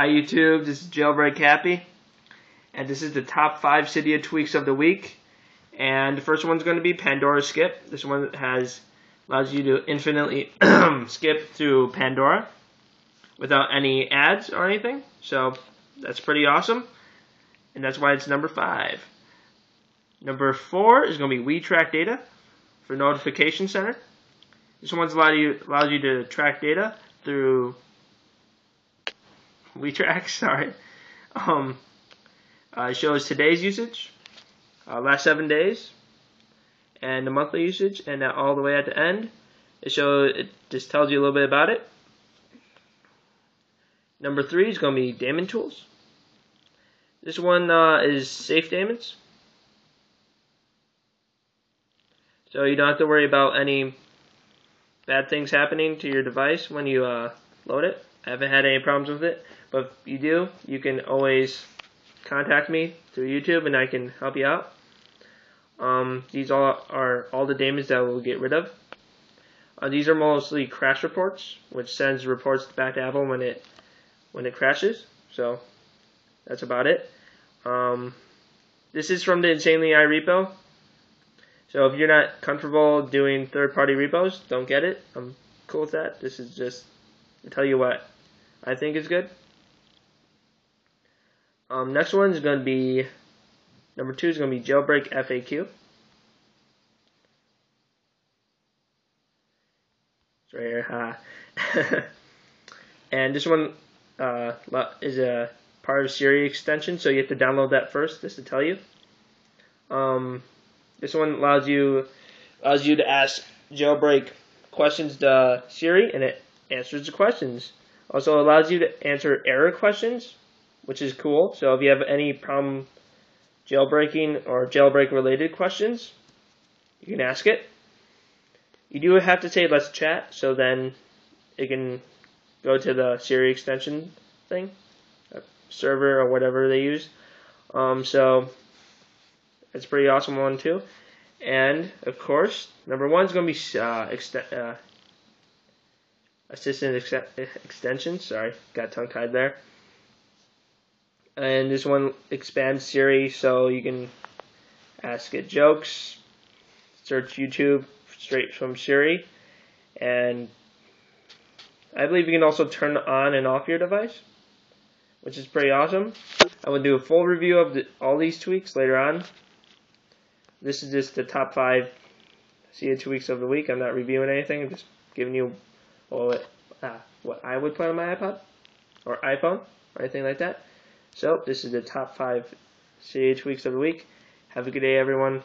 Hi YouTube, this is Jailbreak Cappy, and this is the top 5 Cydia tweaks of the week. And the first one's going to be Pandora Skip. This one allows you to infinitely skip through Pandora without any ads or anything. So that's pretty awesome, and that's why it's number 5. Number 4 is going to be We Track Data for Notification Center. This one's allows you to track data through We track, sorry. Shows today's usage, last 7 days, and the monthly usage, and all the way at the end. It just tells you a little bit about it. Number 3 is going to be Daemon Tools. This one is safe daemons, so you don't have to worry about any bad things happening to your device when you load it. I haven't had any problems with it, but if you do, you can always contact me through YouTube and I can help you out. These are all the daemons that we'll get rid of. These are mostly crash reports, which sends reports back to Apple when it crashes. So that's about it. This is from the insanelyi repo. So if you're not comfortable doing third-party repos, don't get it. I'm cool with that. This is just to tell you what I think is good. Next one is going to be number 2 is going to be Jailbreak FAQ. It's right here, ha. And this one is a part of Siri extension, so you have to download that first just to tell you. This one allows you to ask Jailbreak questions to Siri, and it answers the questions. Also allows you to answer error questions, which is cool. So if you have any problem jailbreaking or jailbreak related questions, you can ask it. You do have to say "let's chat," so then it can go to the Siri extension thing, server or whatever they use. So it's a pretty awesome one too. And of course, number 1 is going to be assistantExtensions, sorry, got tongue-tied there. And this one expands Siri, so you can ask it jokes, search YouTube straight from Siri, and I believe you can also turn on and off your device, which is pretty awesome. I will do a full review of all these tweaks later on. This is just the top 5 Cydia tweaks of the week. I'm not reviewing anything, I'm just giving you what I would play on my iPod or iPhone or anything like that. So this is the top 5 Cydia tweaks of the week. Have a good day, everyone.